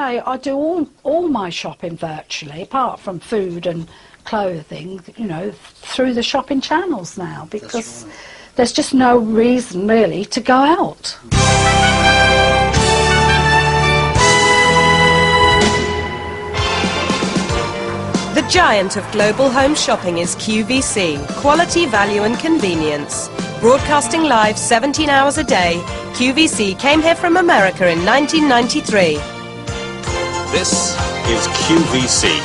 I do all my shopping virtually, apart from food and clothing, you know, through the shopping channels now, because right. There's just no reason really to go out. The giant of global home shopping is QVC, quality, value and convenience. Broadcasting live 17 hours a day, QVC came here from America in 1993. This is QVC.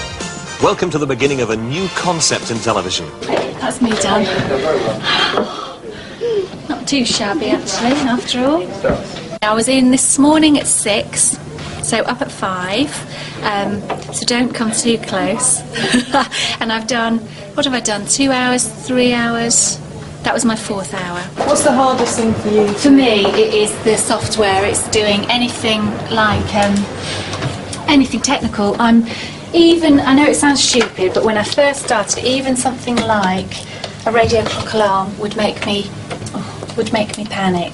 Welcome to the beginning of a new concept in television. That's me done. Not too shabby, actually, after all. I was in This Morning at 6, so up at 5, so don't come too close. And I've done, what have I done, 2 hours, 3 hours? That was my 4th hour. What's the hardest thing for you? For me, it is the software. It's doing anything like, anything technical. Even, I know it sounds stupid, but when I first started, even something like a radio clock alarm would make me panic.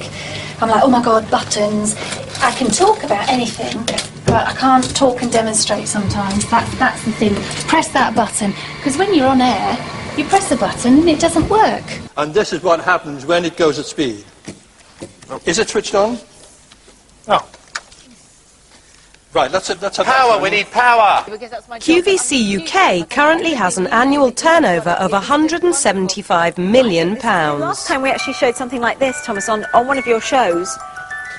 I'm like, oh my God, buttons. I can talk about anything, but I can't talk and demonstrate sometimes. That's the thing. Press that button, because when you're on air, you press a button and it doesn't work. And this is what happens when it goes at speed. Is it switched on? Oh. Right, that's a power, we need power! QVC UK currently has an annual turnover of £175 million. Last time we actually showed something like this, Thomas, on one of your shows.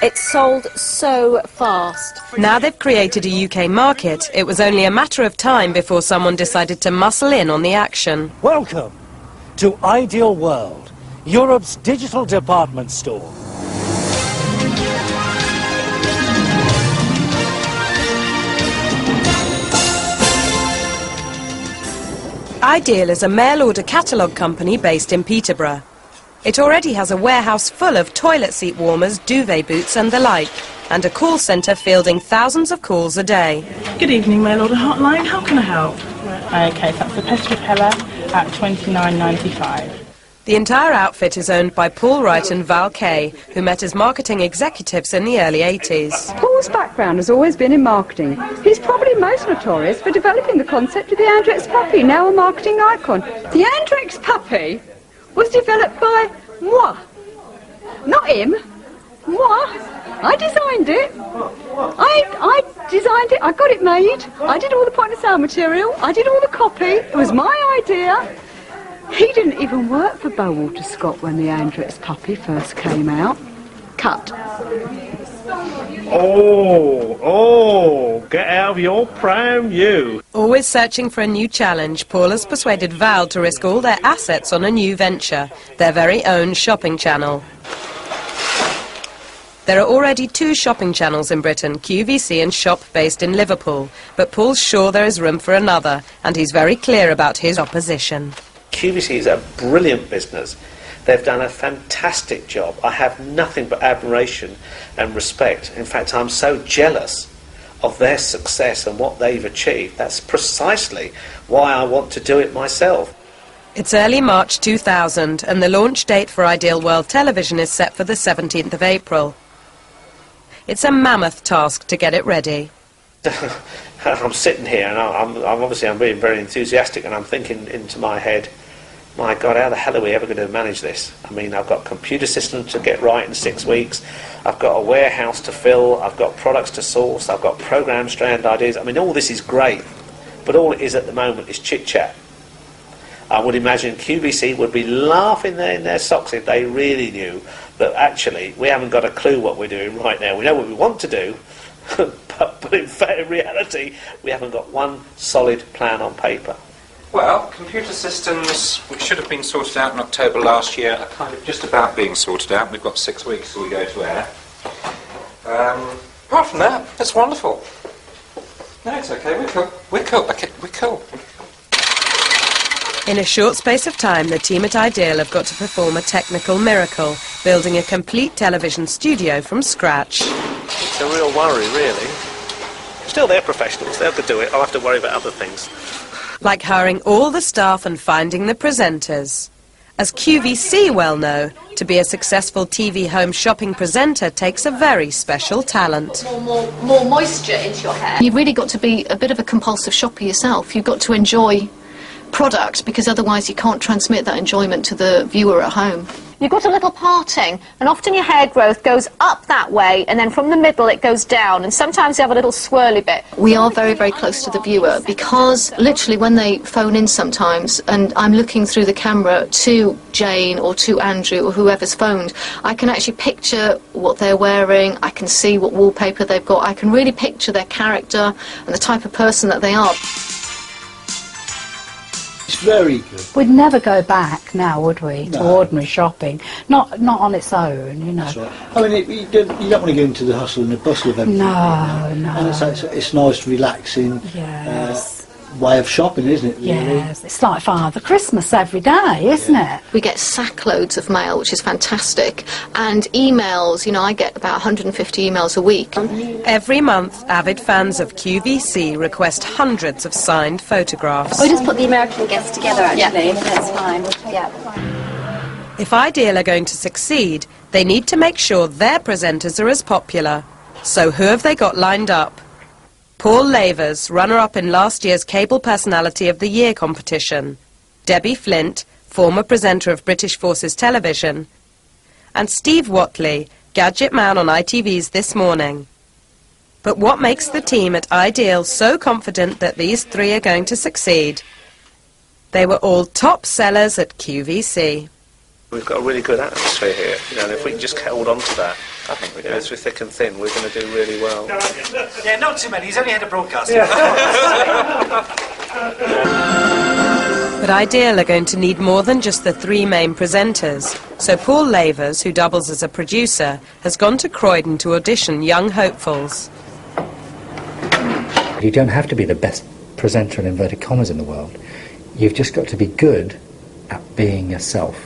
It sold so fast. Now they've created a UK market, it was only a matter of time before someone decided to muscle in on the action. Welcome to Ideal World, Europe's digital department store. Ideal is a mail-order catalogue company based in Peterborough. It already has a warehouse full of toilet seat warmers, duvet boots and the like, and a call centre fielding thousands of calls a day. Good evening, mail-order hotline. How can I help? OK, so that's the pest repeller at £29.95. The entire outfit is owned by Paul Wright and Val Kay, who met as marketing executives in the early 80s. Paul's background has always been in marketing. He's probably most notorious for developing the concept of the Andrex Puppy, now a marketing icon. The Andrex Puppy was developed by moi. Not him. Moi. I designed it. I designed it. I got it made. I did all the point-of-sale material. I did all the copy. It was my idea. He didn't even work for Bowater Scott when the Andrex Puppy first came out. Cut. Oh, get out of your pram, you. Always searching for a new challenge, Paul has persuaded Val to risk all their assets on a new venture, their very own shopping channel. There are already 2 shopping channels in Britain, QVC and Shop, based in Liverpool, but Paul's sure there is room for another, and he's very clear about his opposition. QVC is a brilliant business. They've done a fantastic job. I have nothing but admiration and respect. In fact, I'm so jealous of their success and what they've achieved. That's precisely why I want to do it myself. It's early March 2000, and the launch date for Ideal World Television is set for the 17th of April. It's a mammoth task to get it ready. I'm sitting here and I'm being very enthusiastic, and I'm thinking into my head, my God, how the hell are we ever going to manage this? I mean, I've got computer systems to get right in 6 weeks, I've got a warehouse to fill, I've got products to source, I've got program strand ideas. I mean, all this is great, but all it is at the moment is chit-chat. I would imagine QVC would be laughing in their socks if they really knew that actually we haven't got a clue what we're doing right now. We know what we want to do, but in fact, in reality, we haven't got one solid plan on paper. Well, computer systems, which should have been sorted out in October last year, are kind of just about being sorted out. We've got 6 weeks till we go to air. Apart from that, it's wonderful. No, it's okay. We're cool. We're cool. Okay, we're cool. In a short space of time, the team at Ideal have got to perform a technical miracle, building a complete television studio from scratch. It's a real worry, really. Still, they're professionals. They'll do it. I'll have to worry about other things. Like hiring all the staff and finding the presenters. as QVC well know, to be a successful TV home shopping presenter takes a very special talent. More moisture into your hair. You've really got to be a bit of a compulsive shopper yourself. You've got to enjoy product, because otherwise you can't transmit that enjoyment to the viewer at home. You've got a little parting, and often your hair growth goes up that way, and then from the middle it goes down, and sometimes you have a little swirly bit. We are very, very close to the viewer, because literally when they phone in sometimes, and I'm looking through the camera to Jane or to Andrew or whoever's phoned, I can actually picture what they're wearing, I can see what wallpaper they've got, I can really picture their character and the type of person that they are. Very good. We'd never go back now, would we, to ordinary shopping? Not on its own, you know. That's right. I mean, you don't want to get into the hustle and the bustle of everything. No, no. And it's nice, relaxing way of shopping, isn't it? Really? Yes, it's like Father Christmas every day, isn't it? We get sack loads of mail, which is fantastic, and emails. You know, I get about 150 emails a week. Every month, avid fans of QVC request hundreds of signed photographs. We just put the American guests together, actually. Yeah. That's fine. Yeah. If Ideal are going to succeed, they need to make sure their presenters are as popular. So who have they got lined up? Paul Lavers, runner-up in last year's Cable Personality of the Year competition, Debbie Flint, former presenter of British Forces Television, and Steve Whatley, gadget man on ITV's This Morning. But what makes the team at Ideal so confident that these three are going to succeed? They were all top sellers at QVC. We've got a really good atmosphere here, you know, and if we can just hold on to that, I think we do. As with thick and thin, we're going to do really well. Yeah, not too many, he's only had a broadcast. Yeah. But Ideal are going to need more than just the three main presenters, so Paul Lavers, who doubles as a producer, has gone to Croydon to audition young hopefuls. You don't have to be the best presenter in inverted commas in the world, you've just got to be good at being yourself,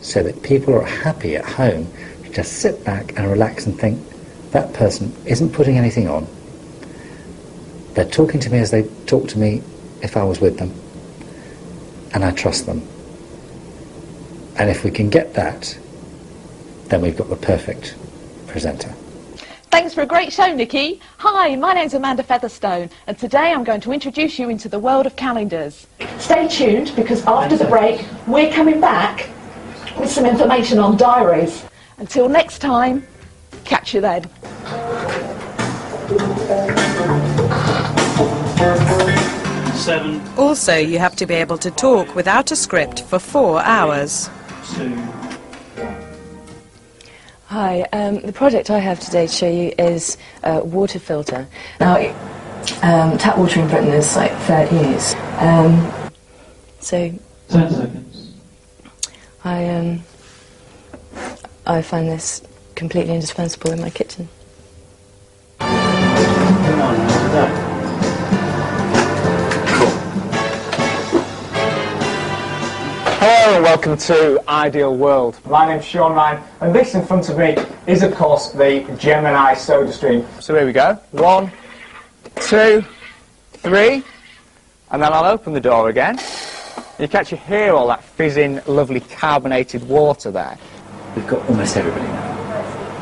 so that people are happy at home to just sit back and relax and think, that person isn't putting anything on. They're talking to me as they talk to me if I was with them, and I trust them. And if we can get that, then we've got the perfect presenter. Thanks for a great show, Nikki. Hi, my name's Amanda Featherstone, and today I'm going to introduce you into the world of calendars. Stay tuned, because after the break, we're coming back with some information on diaries. Until next time, catch you then. Also, you have to be able to talk without a script for 4 hours. Hi, the project I have today to show you is water filter. Now, tap water in Britain is like 30 years. So... 10 seconds. I find this completely indispensable in my kitchen. Hello and welcome to Ideal World. My name's Sean Ryan, and this in front of me is of course the Gemini soda stream. So here we go, 1, 2, 3, and then I'll open the door again. You can actually hear all that fizzing, lovely carbonated water there. We've got almost everybody now,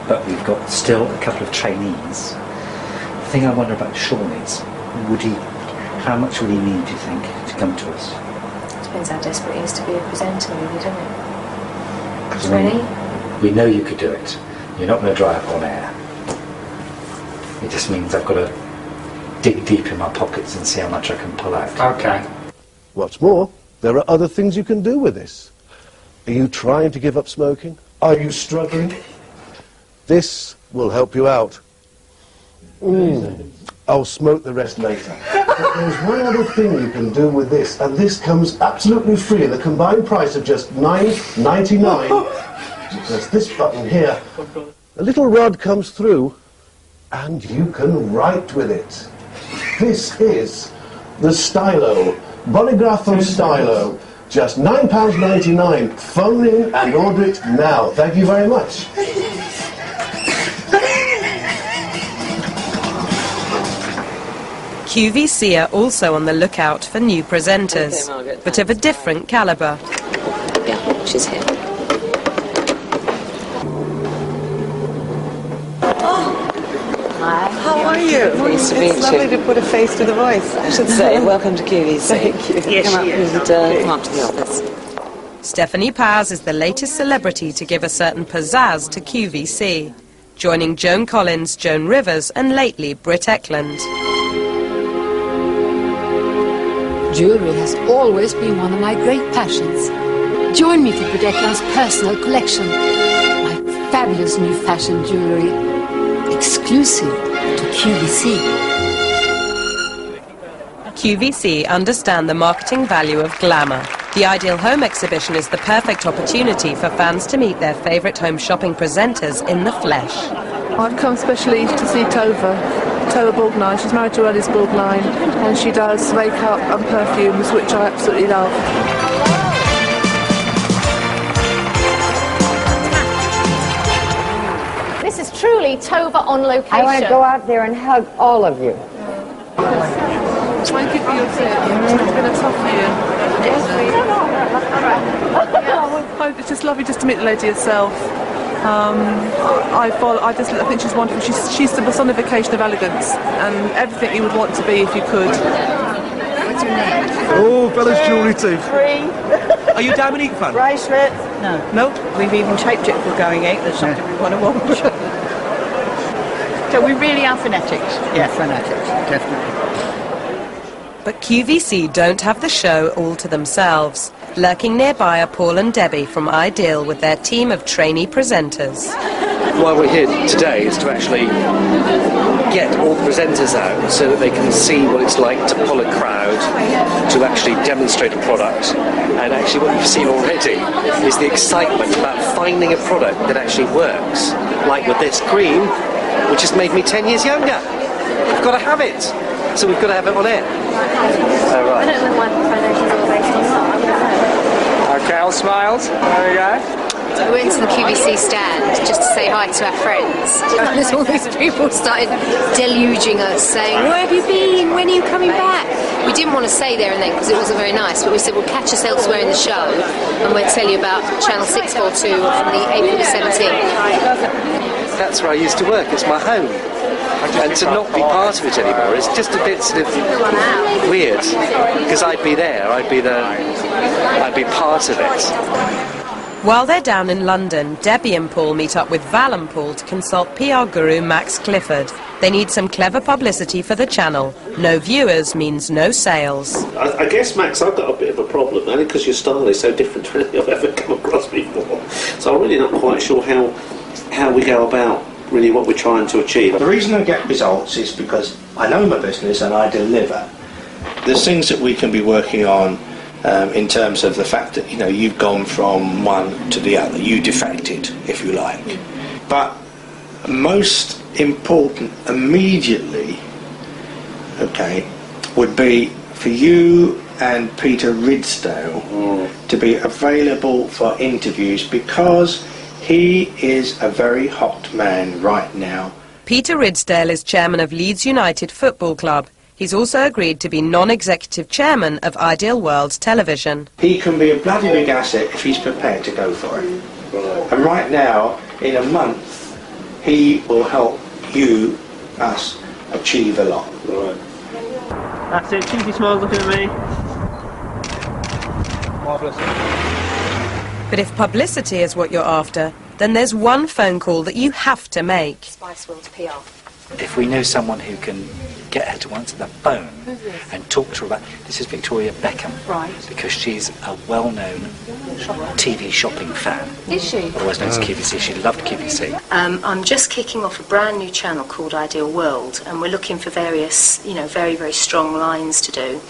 but we've got still a couple of trainees. The thing I wonder about Sean is, how much would he need, do you think, to come to us? Depends how desperate he is to be a presenter, really, doesn't it? Because we know you could do it. You're not going to dry up on air. It just means I've got to dig deep in my pockets and see how much I can pull out. Okay. What's more, there are other things you can do with this. Are you trying to give up smoking? Are you struggling? This will help you out. I'll smoke the rest later. But there's one other thing you can do with this, and this comes absolutely free at the combined price of just £9.99. There's this button here. A little rod comes through, and you can write with it. This is the Stylo. Bolligrapho Stylo, just £9.99. Phone in and order it now. Thank you very much. QVC are also on the lookout for new presenters, but of a different calibre. she's here. Oh, hi. How are you? Nice to meet you. It's lovely to put a face to the voice, I should say. Welcome to QVC. Thank you. Yes, come up to the office. Stephanie Powers is the latest celebrity to give a certain pizzazz to QVC, joining Joan Collins, Joan Rivers and lately Britt Eklund. Jewellery has always been one of my great passions. Join me for Britt Eklund's personal collection. My fabulous new fashion jewellery, exclusive to QVC. QVC understand the marketing value of glamour. The Ideal Home exhibition is the perfect opportunity for fans to meet their favourite home shopping presenters in the flesh. I've come specially to see Tova Borgnine. She's married to Alice Borgnine and she does makeup and perfumes, which I absolutely love. This is truly Tova on location. I want to go out there and hug all of you. Thank you for your tip. It's been a tough year. It's just lovely just to meet the lady herself. I think she's wonderful. She's the personification of elegance and everything you would want to be if you could. What's your name? Oh, Bella's jewellery too. Are you a Diamonique fan? Bracelet. No. No? We've even taped it for going out. That's something we want to watch. So we really are fanatics. Yeah, fanatics, definitely. But QVC don't have the show all to themselves. Lurking nearby are Paul and Debbie from Ideal with their team of trainee presenters. Why we're here today is to actually get all the presenters out so that they can see what it's like to pull a crowd, to actually demonstrate a product. And actually what you've seen already is the excitement about finding a product that actually works. Like with this cream, which has made me 10 years younger. I've got to have it. So we've got to have it on air. Oh, right. I don't know why the foundation's all based on that. Okay, all smiles. There we go. So we went to the QVC stand just to say hi to our friends. And there's all these people started deluging us, saying, where have you been? When are you coming back? We didn't want to stay there and then because it wasn't very nice, but we said, we'll catch us elsewhere in the show and we'll tell you about Channel 642 on the April 17th. That's where I used to work. It's my home. And to not be part of it anymore is just a bit sort of weird, because I'd be there, I'd be part of it. While they're down in London, Debbie and Paul meet up with Val and Paul to consult PR guru Max Clifford. They need some clever publicity for the channel. No viewers means no sales. I guess, Max, I've got a bit of a problem, only because your style is so different to anything I've ever come across before. So I'm really not quite sure how we go about really what we're trying to achieve. The reason I get results is because I know my business and I deliver. There's things that we can be working on in terms of the fact that, you know, you've gone from one to the other. You defected, if you like. Mm. But most important immediately, okay, would be for you and Peter Ridsdale to be available for interviews, because he is a very hot man right now. Peter Ridsdale is chairman of Leeds United Football Club. He's also agreed to be non-executive chairman of Ideal World Television. He can be a bloody big asset if he's prepared to go for it. And right now, in a month, he will help us achieve a lot. Right. That's it, cheeky smiles looking at me. Marvellous. But if publicity is what you're after, then there's one phone call that you have to make. Spice World PR. If we know someone who can get her to answer the phone and talk to her about... This is Victoria Beckham. Right. Because she's a well-known TV shopping fan. Is she? Otherwise known as QVC. She loved QVC. I'm just kicking off a brand new channel called Ideal World, and we're looking for various, you know, very, very strong lines to do.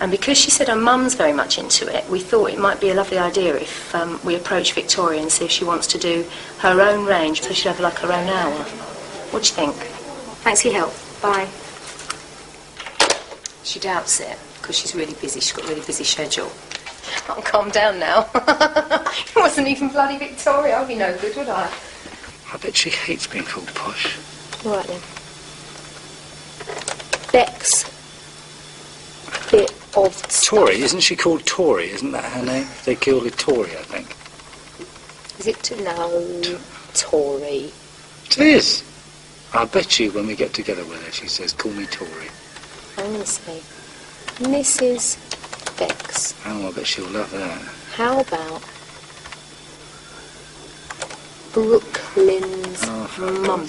And because she said her mum's very much into it, we thought it might be a lovely idea if we approach Victoria and see if she wants to do her own range, so she'll have like her own hour. What do you think? Thanks for your help. Bye. She doubts it, because she's really busy. She's got a really busy schedule. I'll calm down now. It wasn't even bloody Victoria. I'd be no good, would I? I bet she hates being called posh. All right then. Bex. Bit of Tory, isn't she called Tory? Isn't that her name? They killed a Tory, I think. Is it to know Tory? It is. I bet you when we get together with her, she says, call me Tory. I'm going to say, Mrs. Bex. Oh, I bet she'll love that. How about Brooklyn's mum?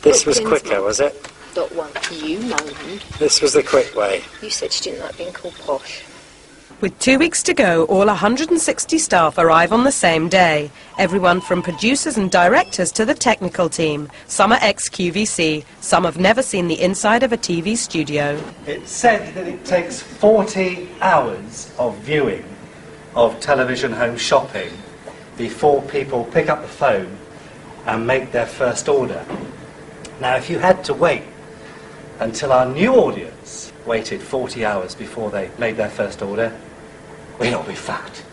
This was quicker, was it? Not one. You moaned. This was the quick way. You said you didn't like being called posh. With 2 weeks to go, all 160 staff arrive on the same day. Everyone from producers and directors to the technical team. Some are ex-QVC, some have never seen the inside of a TV studio. It's said that it takes 40 hours of viewing of television home shopping before people pick up the phone and make their first order. Now, if you had to wait until our new audience waited 40 hours before they made their first order, we'd all be fucked.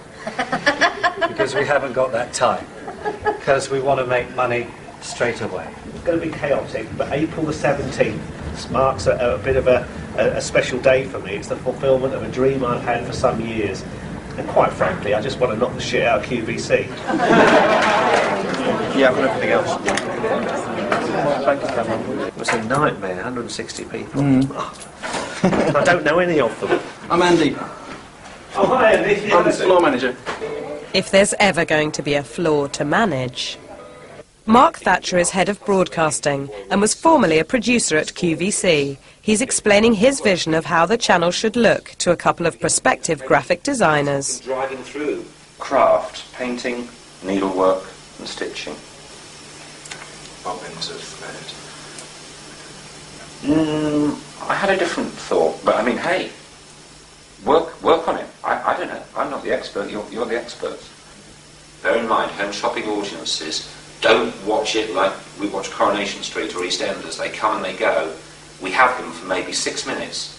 Because we haven't got that time. Because we want to make money straight away. It's going to be chaotic, but April the 17th marks a bit of a special day for me. It's the fulfilment of a dream I've had for some years. And quite frankly, I just want to knock the shit out of QVC. Yeah, I've got everything else. It was a nightmare, 160 people. I don't know any of them. I'm Andy. Oh, hi Andy. I'm the floor manager. If there's ever going to be a floor to manage. Mark Thatcher is head of broadcasting and was formerly a producer at QVC. He's explaining his vision of how the channel should look to a couple of prospective graphic designers. Driving through craft, painting, needlework and stitching. I had a different thought, but I mean, hey, work on it. I don't know. I'm not the expert. You're the experts. Bear in mind, home shopping audiences don't watch it like we watch Coronation Street or EastEnders. They come and they go. We have them for maybe 6 minutes.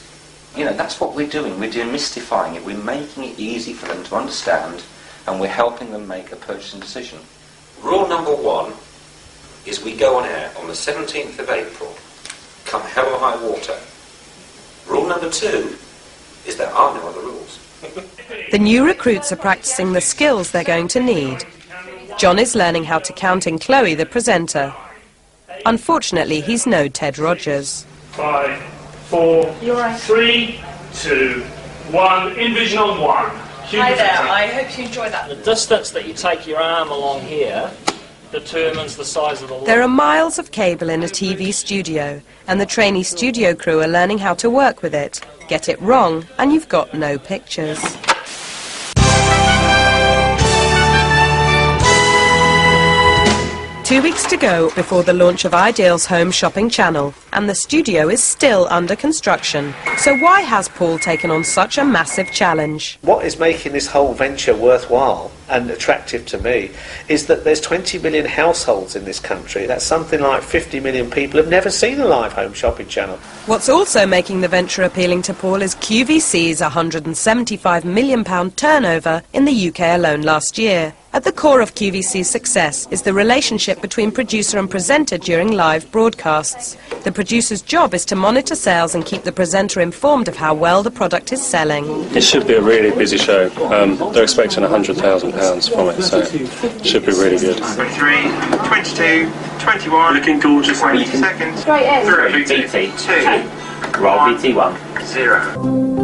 You know, that's what we're doing. We're demystifying it. We're making it easy for them to understand, and we're helping them make a purchasing decision. Rule number one is we go on air on the 17th of April, come hell or high water. Rule number two is there are no other rules. The new recruits are practicing the skills they're going to need. John is learning how to count in Chloe, the presenter. Unfortunately, he's no Ted Rogers. 5, 4, 3, 2, 1, in vision on one. Hi there, I hope you enjoy that. The distance that you take your arm along here determines the size of the line. There are miles of cable in a TV studio, and the trainee studio crew are learning how to work with it. Get it wrong, and you've got no pictures. Two weeks to go before the launch of Ideal's home shopping channel, and the studio is still under construction. So why has Paul taken on such a massive challenge? What is making this whole venture worthwhile and attractive to me is that there's 20 million households in this country. That's something like 50 million people have never seen a live home shopping channel. What's also making the venture appealing to Paul is QVC's £175 million turnover in the UK alone last year. At the core of QVC's success is the relationship between producer and presenter during live broadcasts. The producer's job is to monitor sales and keep the presenter informed of how well the product is selling. It should be a really busy show. They're expecting £100,000 from it, so it should be really good. 23, 22, 21, looking gorgeous, 20 seconds, 3, BT, 2, roll BT 1, 0.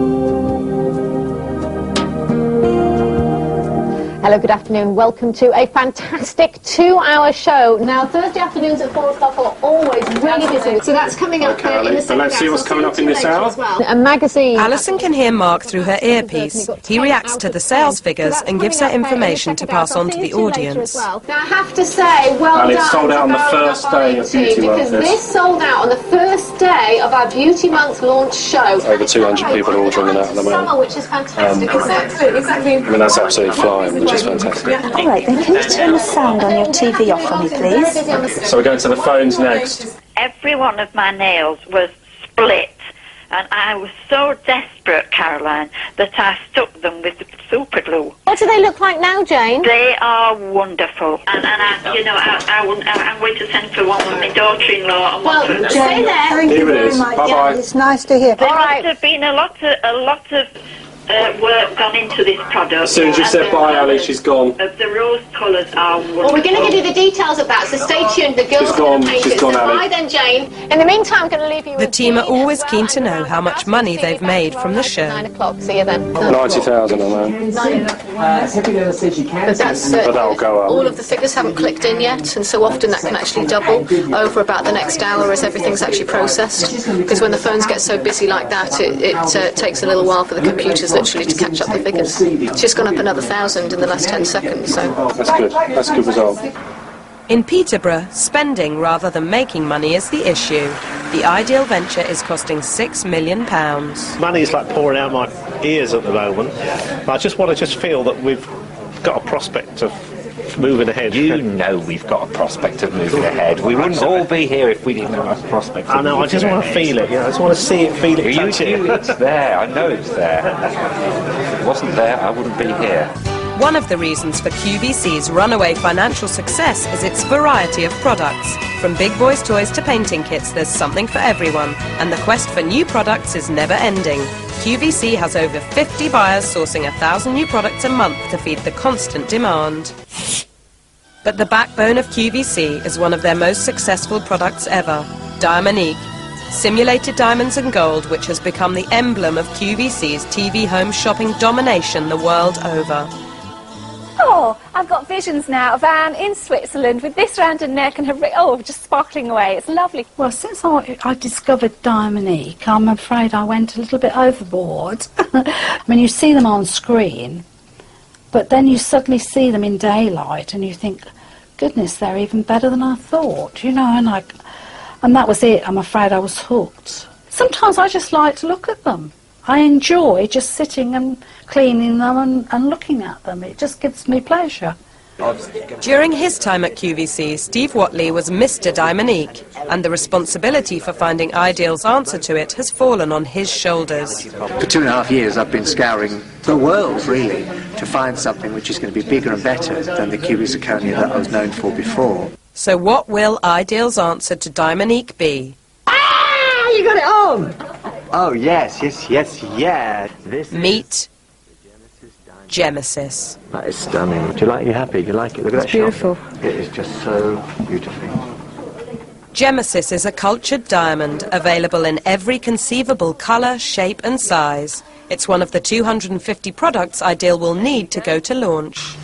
Hello, good afternoon. Welcome to a fantastic 2-hour show. Now, Thursday afternoons at 4 o'clock are always really busy. So that's coming up in the second hour. Let's see what's coming up in this hour. Well. A magazine. Alison can hear Mark through her earpiece. He reacts to the sales figures and gives her information to pass on to the audience. Well. Now, I have to say, well done. And it sold out on the first day of Beauty Month. Because this sold out on the first day of our Beauty Month launch show. Over 200 people are ordering it out at the moment. Which is fantastic. Exactly. I mean, that's absolutely flying. It's fantastic. All right, then can you turn the sound on your TV off for me, please? So we're going to the phones next. Every one of my nails was split, and I was so desperate, Caroline, that I stuck them with super glue. What do they look like now, Jane? They are wonderful. And I, you know, I'm going to send for one with my daughter-in-law. And well, Jane, stay there. Thank you very much. Bye-bye. It's nice to hear. There must have been a lot of work gone into this product. As soon as you said bye, Ali, she's gone. The rose colours are wonderful. Well, we're going to give you the details of that, so stay tuned. The girls are going to take it. So bye then, Jane. In the meantime, I'm going to leave you with... The team are always keen to know how much money they've made from the show. 9 o'clock, see you then. 90,000, I know. But that'll go up. All of the figures haven't clicked in yet, and so often that can actually double over about the next hour as everything's actually processed, because when the phones get so busy like that, it takes a little while for the computers literally to catch up the figures. It's just gone up another 1,000 in the last 10 seconds, so... that's a good result. In Peterborough, spending rather than making money is the issue. The Ideal venture is costing £6 million. Money is like pouring out my ears at the moment. I just want to feel that we've got a prospect of moving ahead. You know we've got a prospect of moving ahead. We wouldn't all be here if we didn't have a prospect of moving ahead. I know, I just want to feel it. I just want to see it, feel it, touch it. It's there, I know it's there. If it wasn't there, I wouldn't be here. One of the reasons for QVC's runaway financial success is its variety of products. From big boys' toys to painting kits, there's something for everyone, and the quest for new products is never ending. QVC has over 50 buyers sourcing 1,000 new products a month to feed the constant demand. But the backbone of QVC is one of their most successful products ever, Diamonique. Simulated diamonds and gold, which has become the emblem of QVC's TV home shopping domination the world over. Oh, I've got visions now of Anne in Switzerland with this round her neck and her ring, oh, just sparkling away. It's lovely. Well, since I discovered Diamonique, I'm afraid I went a little bit overboard. I mean, you see them on screen, but then you suddenly see them in daylight and you think, goodness, they're even better than I thought, you know, and that was it. I'm afraid I was hooked. Sometimes I just like to look at them. I enjoy just sitting and cleaning them and looking at them. It just gives me pleasure. During his time at QVC, Steve Whatley was Mr. Diamonique, and the responsibility for finding Ideal's answer to it has fallen on his shoulders. For 2.5 years I've been scouring the world, really, to find something which is going to be bigger and better than the QVC zirconia that I was known for before. So what will Ideal's answer to Diamonique be? Ah! You got it on! Oh, yes. This Meet GEMESIS. That is stunning. Do you like it? You happy? You like it? Look at that shot. It's beautiful. It is just so beautiful. GEMESIS is a cultured diamond available in every conceivable colour, shape and size. It's one of the 250 products Ideal will need to go to launch.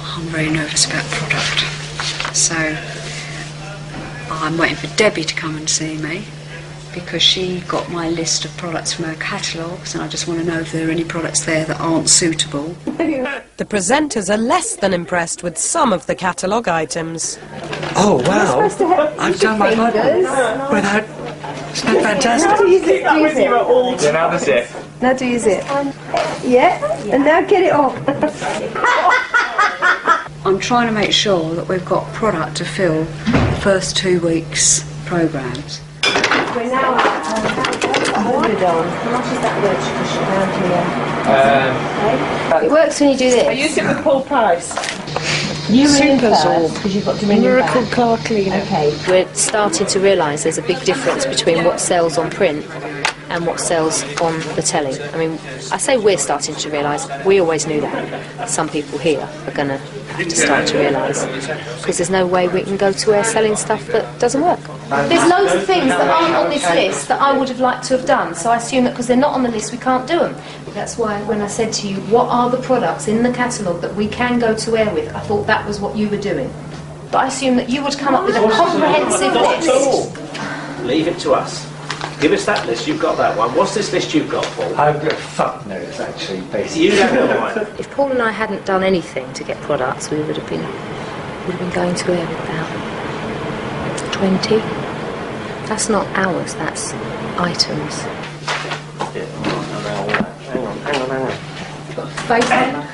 I'm very nervous about the product, so I'm waiting for Debbie to come and see me, because she got my list of products from her catalogues, and I just want to know if there are any products there that aren't suitable. The presenters are less than impressed with some of the catalogue items. Oh, wow! I've done my models without... It's been fantastic. Now do you zip? Now do you zip? Yeah, and now get it off. I'm trying to make sure that we've got product to fill the first 2 weeks' programmes. We're now at 100 on. How much is that wedge cushion down here? It works when you do this. I used it with Paul Price. You because you've got Dominion Miracle back. Car cleaner. Okay, we're starting to realise there's a big difference between what sells on print and what sells on the telly. I mean, I say we're starting to realise, we always knew that. Some people here are going to have to start to realise, because there's no way we can go to air selling stuff that doesn't work. There's loads of things that aren't on this list that I would have liked to have done, so I assume that because they're not on the list we can't do them. That's why when I said to you, what are the products in the catalogue that we can go to air with, I thought that was what you were doing. But I assume that you would come up with a comprehensive list. Leave it to us. Give us that list, you've got that one. What's this list you've got, Paul? I've got fuck knows, actually, basically. You don't know one. If Paul and I hadn't done anything to get products, we would have been going to air with about 20. That's not hours, that's items. Yeah, hang on.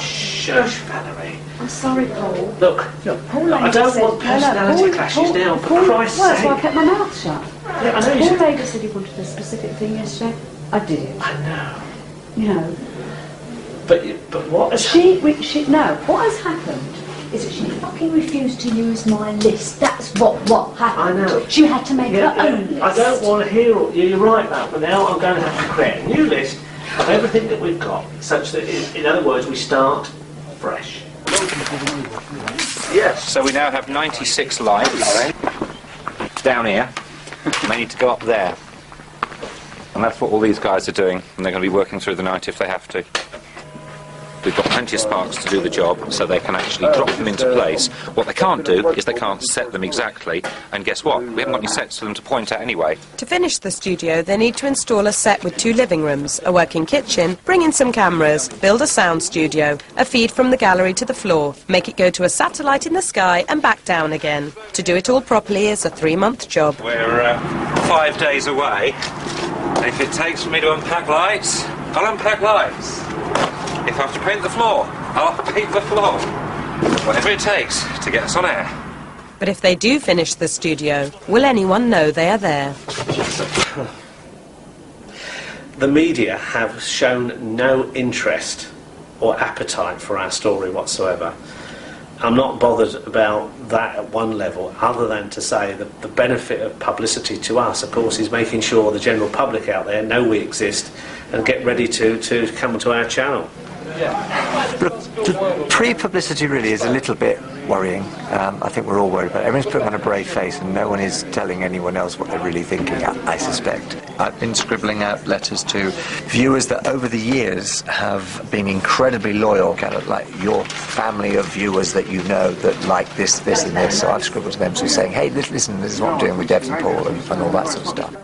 Shush, Valerie. I'm sorry, Paul. Look, Paul Lavers, I don't want personality clashes now, for Christ's sake. Well, that's why I kept my mouth shut. Yeah, I know. Paul Lavers said he wanted a specific thing yesterday. I did. I know. You know. But what? What has happened is that she fucking refused to use my list. That's what happened. I know. She had to make her own list. I don't want to hear all... You're right, but now I'm going to have to create a new list of everything that we've got, such that, in other words, we start fresh. Yes. So we now have 96 lights down here, and they need to go up there. And that's what all these guys are doing, and they're going to be working through the night if they have to. We've got plenty of sparks to do the job, so they can actually drop them into place. What they can't do is they can't set them exactly, and guess what? We haven't got any sets for them to point at anyway. To finish the studio, they need to install a set with 2 living rooms, a working kitchen, bring in some cameras, build a sound studio, a feed from the gallery to the floor, make it go to a satellite in the sky and back down again. To do it all properly is a 3-month job. We're 5 days away, and if it takes for me to unpack lights, I'll unpack lights. If I have to paint the floor, I'll paint the floor. Whatever it takes to get us on air. But if they do finish the studio, will anyone know they are there? The media have shown no interest or appetite for our story whatsoever. I'm not bothered about that at one level, other than to say that the benefit of publicity to us, of course, is making sure the general public out there know we exist and get ready to come to our channel. The pre-publicity really is a little bit worrying. I think we're all worried about it. Everyone's putting on a brave face and no one is telling anyone else what they're really thinking, I suspect. I've been scribbling out letters to viewers that over the years have been incredibly loyal, kind of like your family of viewers that you know that like this, this and this. So I've scribbled to them just saying, hey, listen, this is what I'm doing with Debs and Paul and all that sort of stuff.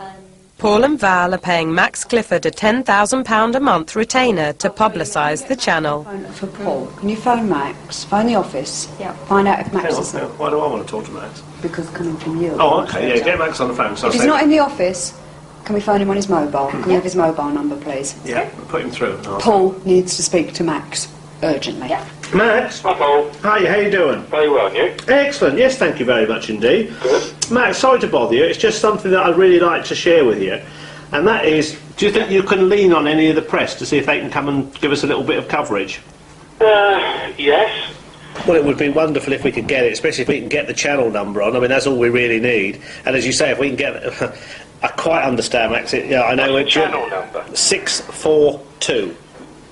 Paul and Val are paying Max Clifford a £10,000 a month retainer to publicise the channel. For Paul, can you phone Max? Phone the office. Yeah. Find out if Max is there. Why do I want to talk to Max? Because it's coming from you. Oh, OK, yeah, get Max on the phone. So if he's not in the office, can we phone him on his mobile? Can we have his mobile number, please? Yeah, okay. Put him through. Paul needs to speak to Max urgently. Yeah. Max? Hi, Paul. Hi, how you doing? Very well, and you? Excellent, yes, thank you very much indeed. Good. Max, sorry to bother you, it's just something that I'd really like to share with you. And that is, do you think you can lean on any of the press to see if they can come and give us a little bit of coverage? Yes. Well, it would be wonderful if we could get it, especially if we can get the channel number on. I mean, that's all we really need. And as you say, if we can get... I quite understand, Max. Yeah, I know. What's the channel number? 642.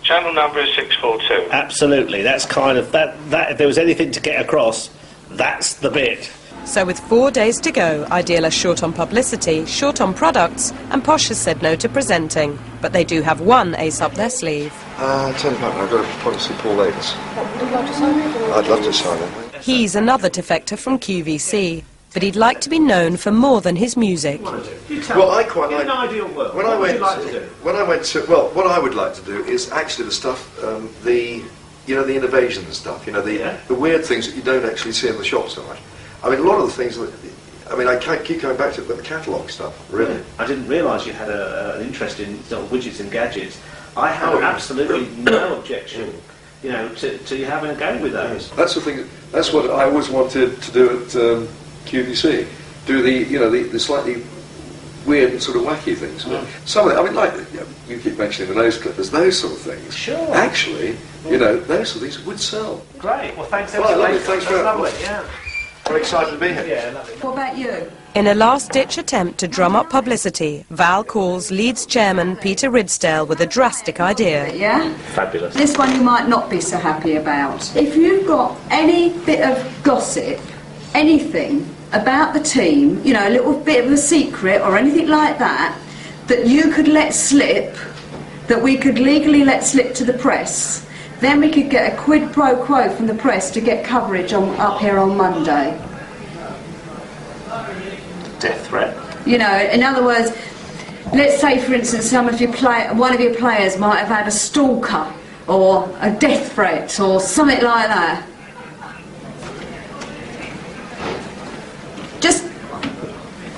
Channel number is 642. Absolutely, that's kind of that. If there was anything to get across, that's the bit. So with 4 days to go, Ideal are short on publicity, short on products, and Posh has said no to presenting. But they do have one ace up their sleeve. I've got a policy, Paul Lavers. Would you like to sign it? I'd love to sign it. He's another defector from QVC. But he'd like to be known for more than his music. Well, I quite like... In an ideal world, what would you like to do? When I went to... Well, what I would like to do is actually the stuff, you know, the innovation stuff, you know, the weird things that you don't actually see in the shops so much. I mean, a lot of the things that... I mean, I can't keep going back to it, but the catalogue stuff, really. Yeah. I didn't realise you had an interest in sort of widgets and gadgets. I have absolutely no objection. You know, to you having a go with those. That's the thing, that's what I always wanted to do at... QVC, do the, you know, the slightly weird and sort of wacky things. But some of it, I mean, like, you know, you keep mentioning the nose clippers, those sort of things. Sure. Actually, you know, those sort of things would sell. Great. Well, thanks everyone. Well, thanks for lovely, yeah. Very excited to be here. Yeah, lovely. What about you? In a last-ditch attempt to drum up publicity, Val calls Leeds chairman Peter Ridsdale with a drastic idea. Yeah? Fabulous. This one you might not be so happy about. If you've got any bit of gossip, anything about the team, you know, a little bit of a secret or anything like that, that you could let slip, that we could legally let slip to the press, then we could get a quid pro quo from the press to get coverage on, up here on Monday. Death threat? You know, in other words, let's say, for instance, one of your players might have had a stalker or a death threat or something like that.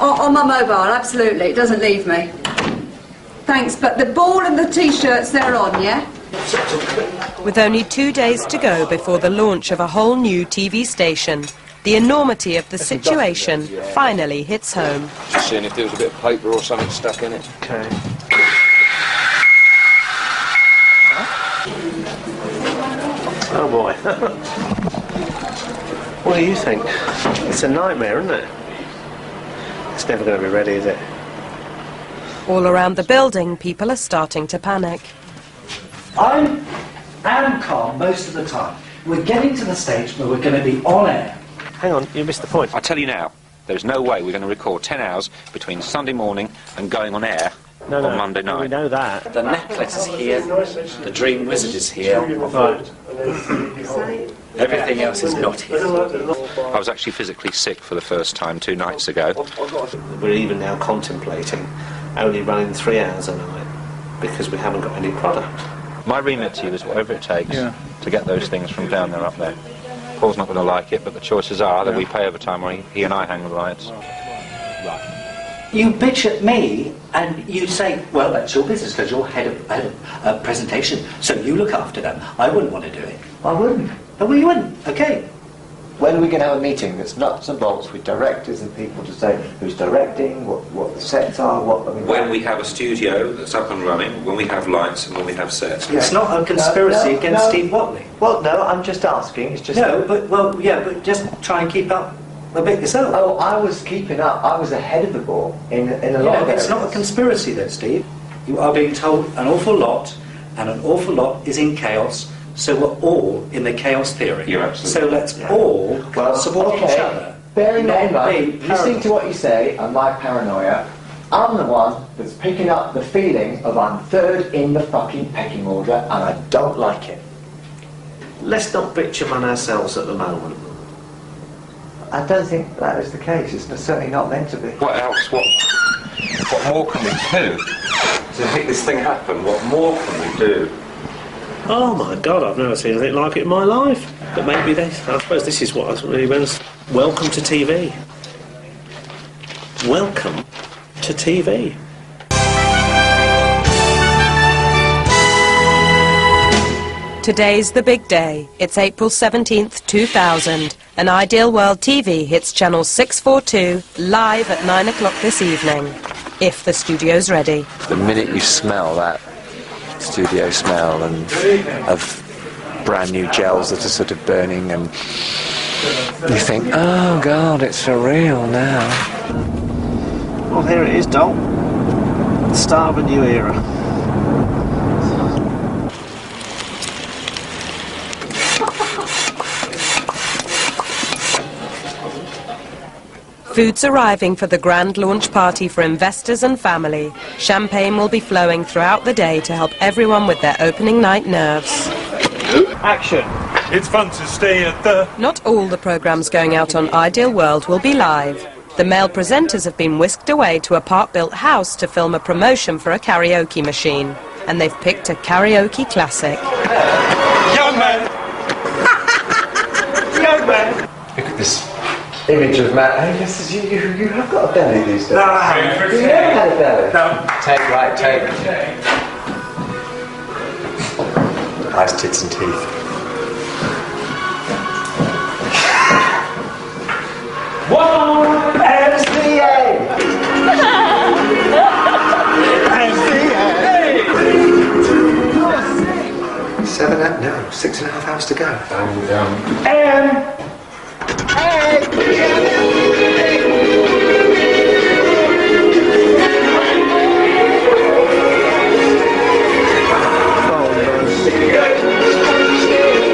On my mobile, absolutely. It doesn't leave me. Thanks, but the ball and the T-shirts, they're on, yeah? With only 2 days to go before the launch of a whole new TV station, the enormity of the situation finally hits home. Just seeing if there was a bit of paper or something stuck in it. Okay. Oh, boy. What do you think? It's a nightmare, isn't it? It's never going to be ready, is it? All around the building, people are starting to panic. I am calm most of the time. We're getting to the stage where we're going to be on air. Hang on, you missed the point. I'll tell you now. There's no way we're going to record 10 hours between Sunday morning and going on air on Monday night. We know that. The necklace is here, the dream wizard is here. Right. Everything else is not here. I was actually physically sick for the first time 2 nights ago. We're even now contemplating only running 3 hours a night because we haven't got any product. My remit to you is whatever it takes to get those things from down there up there. Paul's not going to like it, but the choices are that we pay overtime or he and I hang the lights. Right. You bitch at me and you say, well, that's your business because you're head of presentation, so you look after them. I wouldn't want to do it. I wouldn't. No, well, you wouldn't. Okay. When are we going to have a meeting that's nuts and bolts with directors and people to say who's directing, what the sets are, what... I mean, when we have a studio that's up and running, when we have lights and when we have sets. Yeah. It's not a conspiracy against Steve Whatley. Well, no, I'm just asking. It's just... No, but, well, yeah, but just try and keep up a bit yourself. Oh, I was keeping up. I was ahead of the ball in a lot of areas. It's not a conspiracy though, Steve. You are being told an awful lot, and an awful lot is in chaos. So we're all in the chaos theory. So let's all support each other. Bear in mind, listening to what you say and my paranoia, I'm the one that's picking up the feeling of I'm third in the fucking pecking order and I don't like it. Let's not bitch among ourselves at the moment. I don't think that is the case. It's certainly not meant to be. What else? What more can we do to make this thing happen? What more can we do? Oh my God, I've never seen anything like it in my life. But maybe this, I suppose this is what I really meant. Welcome to TV. Welcome to TV. Today's the big day. It's April 17th, 2000, and Ideal World TV hits Channel 642 live at 9 o'clock this evening, if the studio's ready. The minute you smell that studio smell and of brand new gels that are sort of burning, and you think, oh God, it's for real now. Well, here it is, Dol. The start of a new era. Food's arriving for the grand launch party for investors and family. Champagne will be flowing throughout the day to help everyone with their opening night nerves. Action! It's fun to stay at the... Not all the programmes going out on Ideal World will be live. The male presenters have been whisked away to a part-built house to film a promotion for a karaoke machine. And they've picked a karaoke classic. Young man! Young man! Look at this image of Matt. I guess you have got a belly these days. No, I haven't. You never had a belly. No. Take. Nice tits and teeth. One MCA. MCA. 6.5 hours to go.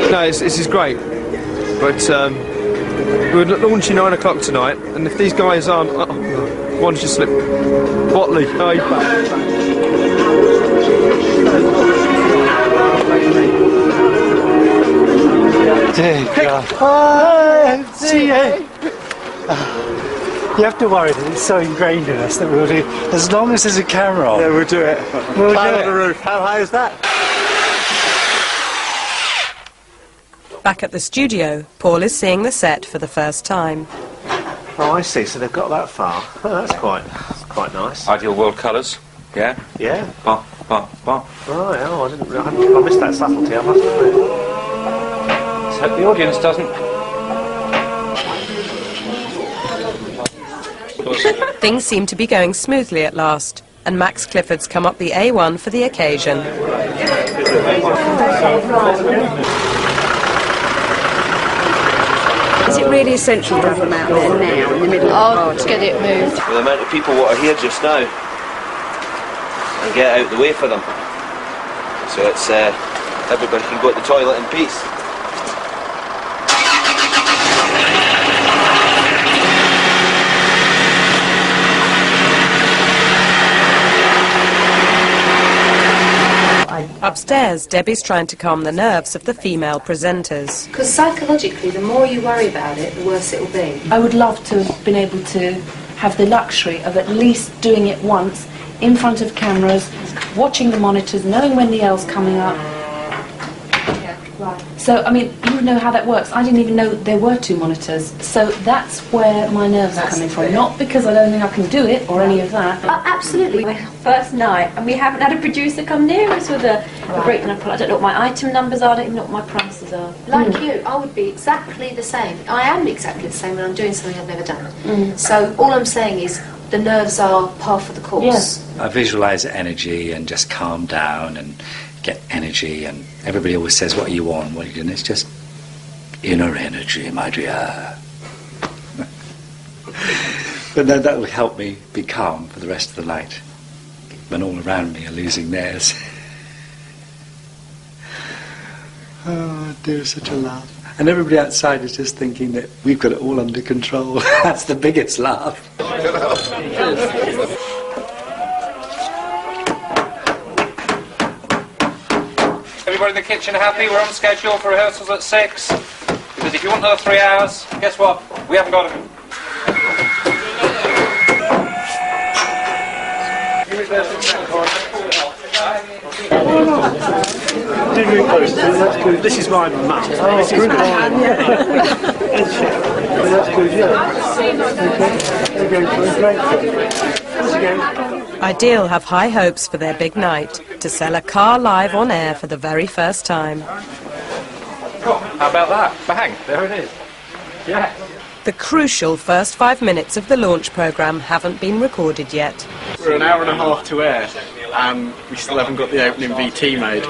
No, this is great, but we're launching 9 o'clock tonight, and if these guys aren't... Oh, one just slipped. Whatley, no, he's back. Dear God. MCA. You have to worry that it's so ingrained in us that we'll do, as long as there's a camera on. Yeah, we'll do it. We'll climb on the roof. How high is that? Back at the studio, Paul is seeing the set for the first time. Oh, I see. So they've got that far. Oh, that's quite nice. Ideal World colours. Yeah. Yeah. Bah, bah, bah. Oh, yeah. Oh, I missed that subtlety. I must admit. Let's hope the audience doesn't. Things seem to be going smoothly at last, and Max Clifford's come up the A1 for the occasion. Is it really essential to have them out there now, in the middle of the party? To get it moved. Well, the amount of people what are here just now, and get out the way for them. So it's everybody can go to the toilet in peace. Upstairs, Debbie's trying to calm the nerves of the female presenters. Because psychologically, the more you worry about it, the worse it will be. I would love to have been able to have the luxury of at least doing it once in front of cameras, watching the monitors, knowing when the L's coming up. Yeah, right. So, I mean, you know how that works. I didn't even know there were two monitors. So that's where my nerves are coming from. Not because I don't think I can do it or any of that. Oh, absolutely. My first night, and we haven't had a producer come near us with a breakdown of product. I don't know what my item numbers are, I don't even know what my prices are. Like you, I would be exactly the same. I am exactly the same when I'm doing something I've never done. So all I'm saying is, the nerves are par for the course. Yes. I visualise energy and just calm down and get energy, and everybody always says, what are you on? What are you doing? It's just inner energy, my dear. But no, that will help me be calm for the rest of the night when all around me are losing theirs. Oh dear, such a laugh. And everybody outside is just thinking that we've got it all under control. That's the biggest laugh. Everybody in the kitchen happy? We're on schedule for rehearsals at 6. Because if you want another 3 hours, guess what? We haven't got them. This is my map. This is mine. Ideal have high hopes for their big night, to sell a car live on air for the very first time. Oh, how about that? Bang, there it is. Yeah. The crucial first 5 minutes of the launch programme haven't been recorded yet. We're an hour and a half to air, and we still haven't got the opening VT made.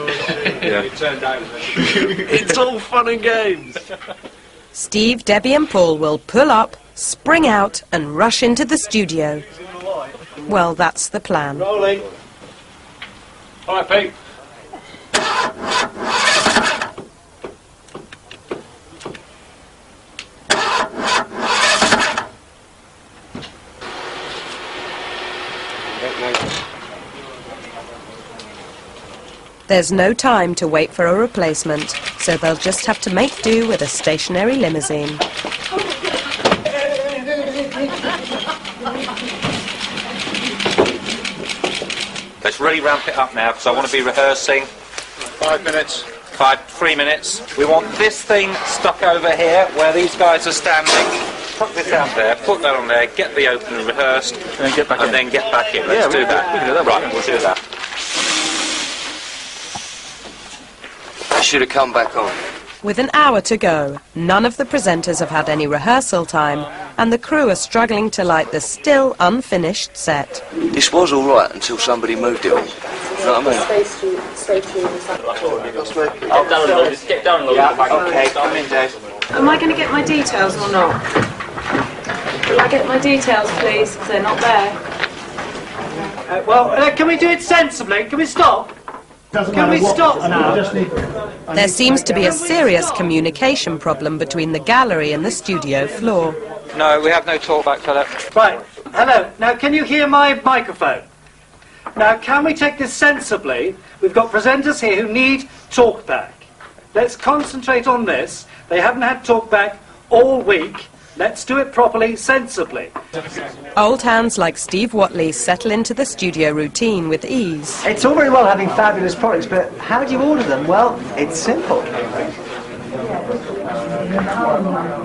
It's all fun and games! Steve, Debbie and Paul will pull up, spring out and rush into the studio. Well, that's the plan. Rolling. All right, Pete. There's no time to wait for a replacement, so they'll just have to make do with a stationary limousine. Let's really ramp it up now, because I want to be rehearsing. 5 minutes. 3 minutes. We want this thing stuck over here, where these guys are standing. Put this out there, put that on there, get the opening rehearsed, and get back in. Let's do that. We can do that. Right, we'll do that. Should have come back on. With an hour to go, none of the presenters have had any rehearsal time, and the crew are struggling to light the still unfinished set. This was all right until somebody moved it on. You know what I mean? I'll download it. Get downloaded. Yeah, okay. I'm in, Dave. Am I going to get my details or not? Will I get my details, please? Because they're not there. Can we do it sensibly? Can we stop? Can we stop now? There seems to be a serious communication problem between the gallery and the studio floor. No, we have no talkback for that. Right, hello. Now, can you hear my microphone? Now, can we take this sensibly? We've got presenters here who need talkback. Let's concentrate on this. They haven't had talkback all week. Let's do it properly, sensibly. Old hands like Steve Whatley settle into the studio routine with ease. It's all very well having fabulous products, but how do you order them? Well, it's simple.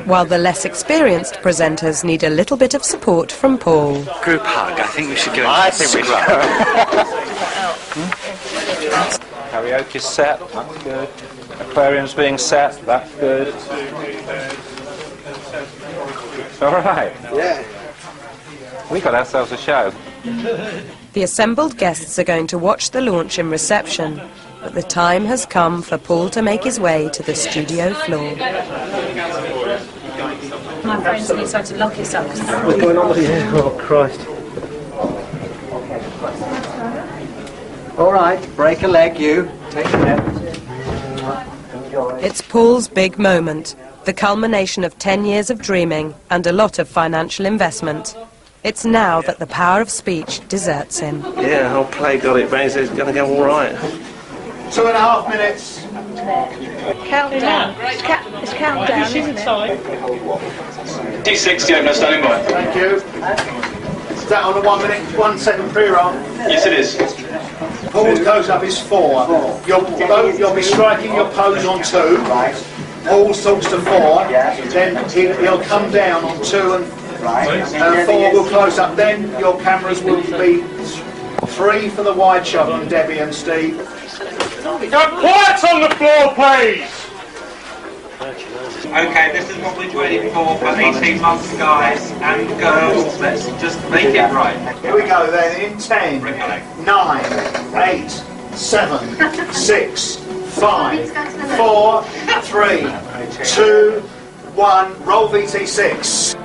While the less experienced presenters need a little bit of support from Paul. Group hug, I think we should go. I think we should. Karaoke set, that's good. Aquarium's being set, that's good. All right. Yeah. We got ourselves a show. The assembled guests are going to watch the launch and reception, but the time has come for Paul to make his way to the studio floor. My friends need to lock yourself. What's going on here? Oh, Christ. All right, break a leg, you. Take a minute. It's Paul's big moment, the culmination of 10 years of dreaming and a lot of financial investment. It's now that the power of speech deserts him. Yeah, I'll play got it, but it's going to go all right. 2.5 minutes. Countdown. It's countdown. She's inside. D6, the opener, standing by. Thank you. Is that on a 1 minute, 1 second pre-roll? Yes, it is. Paul's goes up is 4. You'll be striking your pose on 2. Paul talks to 4. Then he'll come down on 2 and 4 will close up. Then your cameras will be 3 for the wide shot from Debbie and Steve. Quiet on the floor, please! Okay, this is what we've waited for 18 months, guys and girls. Let's just make it right. Here we go then, in 10, 9, 8, 7, 6, 5, 4, 3, 2, 1, roll VT6.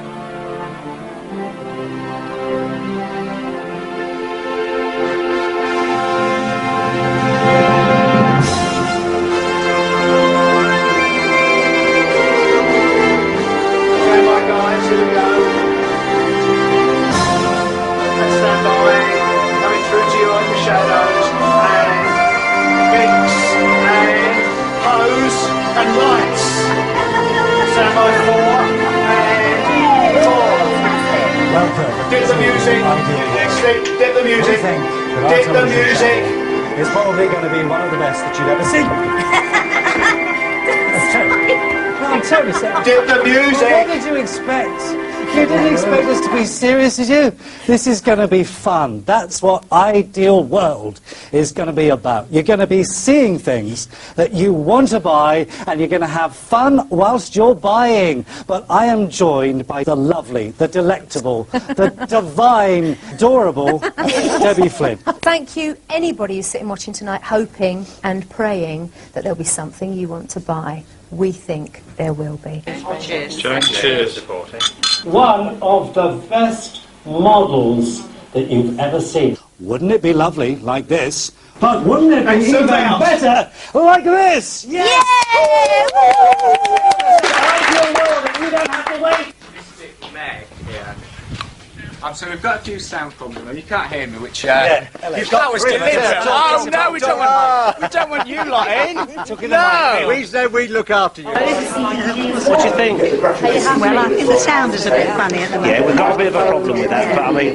Serious as you. This is going to be fun. That's what Ideal World is going to be about. You're going to be seeing things that you want to buy and you're going to have fun whilst you're buying. But I am joined by the lovely, the delectable, the divine, adorable Debbie Flint. Thank you, anybody who's sitting watching tonight hoping and praying that there'll be something you want to buy. We think there will be. Cheers. Cheers. One of the best models that you've ever seen. Wouldn't it be lovely like this? But wouldn't it be even better like this? Yes! Ideal world, and you don't have to wait. So we've got a few sound problems. You can't hear me, which you've got was deliberate. Oh no, we don't want you lot in. No, we said we'd look after you. What do you think? Well, I think the sound is a bit funny at the moment. Yeah, we've got a bit of a problem with that, but I mean,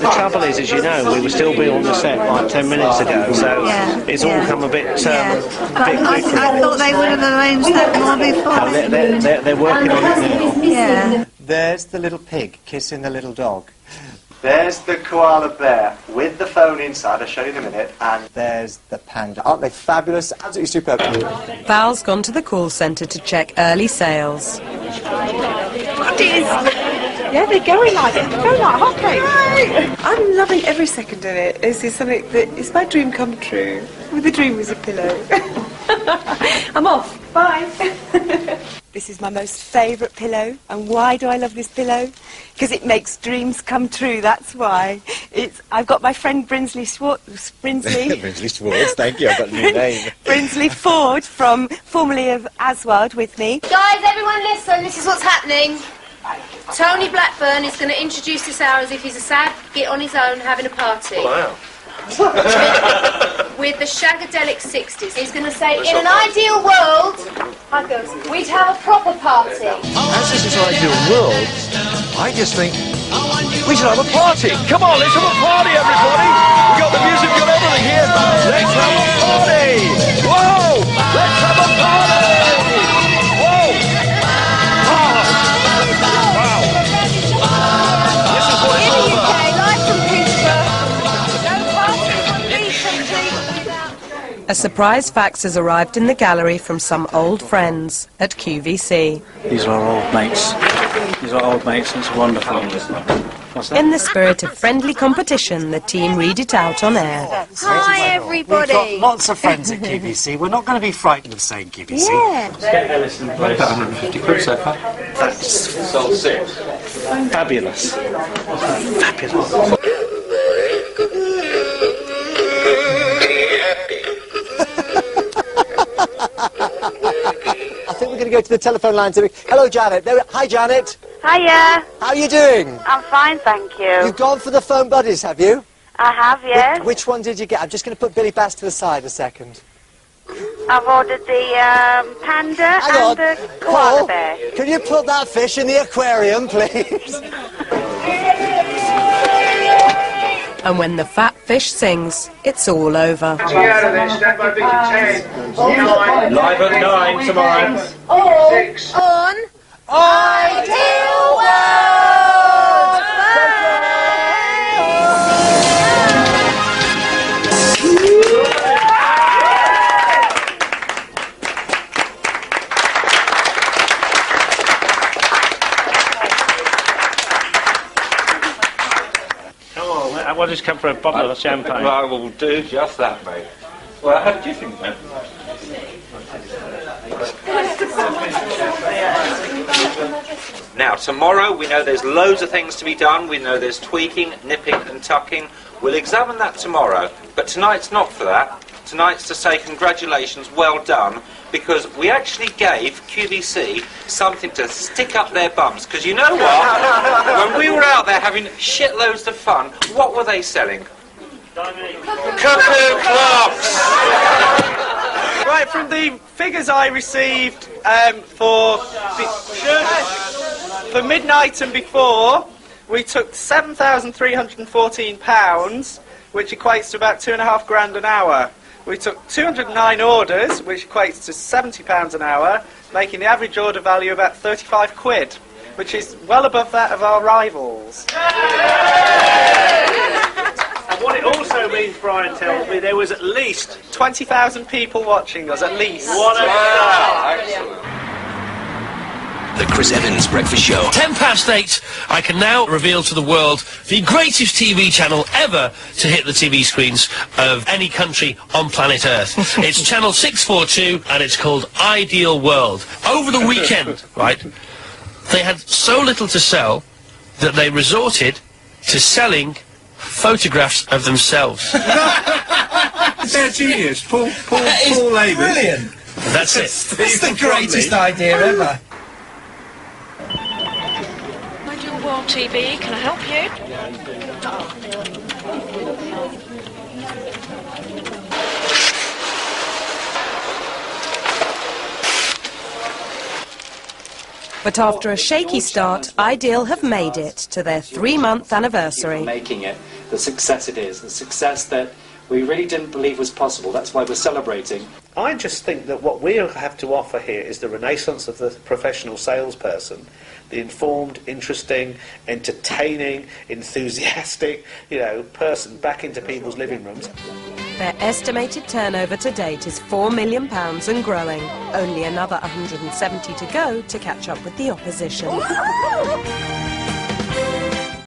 the trouble is, as you know, we were still being on the set like 10 minutes ago, so it's all come a bit. I thought they would have arranged that more before. They're working on it now. Yeah. There's the little pig kissing the little dog. There's the koala bear with the phone inside. I'll show you in a minute. And there's the panda. Aren't they fabulous? Absolutely superb. Val's gone to the call centre to check early sales. What is? Yeah, they're going like it. They're going like hotcakes. I'm loving every second of it. This is something that is my dream come true. With a dream as a pillow. I'm off. Bye. This is my most favourite pillow, and why do I love this pillow? Because it makes dreams come true, that's why. I've got my friend Brinsley Schwartz... Brinsley Schwartz, thank you, I've got a new name. Brinsley Ford, formerly of Aswad, with me. Guys, everyone listen, this is what's happening. Tony Blackburn is going to introduce this hour as if he's a sad git on his own having a party. Wow. With the shagadelic 60s. He's going to say, in an ideal world, we'd have a proper party. As this is Ideal World, I just think we should have a party. Come on, let's have a party, everybody. We've got the music, we've got everything here. Let's have a party. Whoa, let's have a party. A surprise fax has arrived in the gallery from some old friends at QVC. These are our old mates. These are old mates, and it's wonderful. In the spirit of friendly competition, the team read it out on air. Hi, everybody. We've got lots of friends at QVC. We're not going to be frightened of saying QVC. Yeah. Let's get their list in place. About 150 quid so far. That's sold 6. Fabulous. Fabulous. go to the telephone line to me. Hello, Janet. Hi, Janet. Hiya. How are you doing? I'm fine, thank you. You've gone for the phone buddies, have you? I have, yes. Which one did you get? I'm just going to put Billy Bass to the side a second. I've ordered the panda and the koala bear. Can you put that fish in the aquarium, please? And when the fat fish sings, it's all over. Live at 9 tomorrow. On Ideal World! I'll just come for a bottle of champagne. I will do just that, mate. Well, how do you think, man? Now, tomorrow we know there's loads of things to be done. We know there's tweaking, nipping and tucking. We'll examine that tomorrow. But tonight's not for that. Tonight's to say congratulations, well done, because we actually gave QVC something to stick up their bums. Because you know what? When we were out there having shitloads of fun, what were they selling? Cuckoo clocks! Right, from the figures I received for midnight and before, we took £7,314, which equates to about £2,500 an hour. We took 209 orders, which equates to £70 an hour, making the average order value about 35 quid, which is well above that of our rivals. And what it also means, Brian tells me, there was at least 20,000 people watching us, at least. What a wow. Excellent. The Chris Evans Breakfast Show. 8:10. I can now reveal to the world the greatest TV channel ever to hit the TV screens of any country on planet Earth. It's Channel 642 and it's called Ideal World. Over the weekend, right, they had so little to sell that they resorted to selling photographs of themselves. They're genius. Paul Lavers. Brilliant. That's it. It's the greatest idea ever. World TV, can I help you? But after a shaky start, Ideal have made it to their 3-month anniversary. Making it the success it is, the success that we really didn't believe was possible. That's why we're celebrating. I just think that what we have to offer here is the renaissance of the professional salesperson. The informed, interesting, entertaining, enthusiastic, you know, person back into people's living rooms. Their estimated turnover to date is £4 million and growing. Only another 170 to go to catch up with the opposition.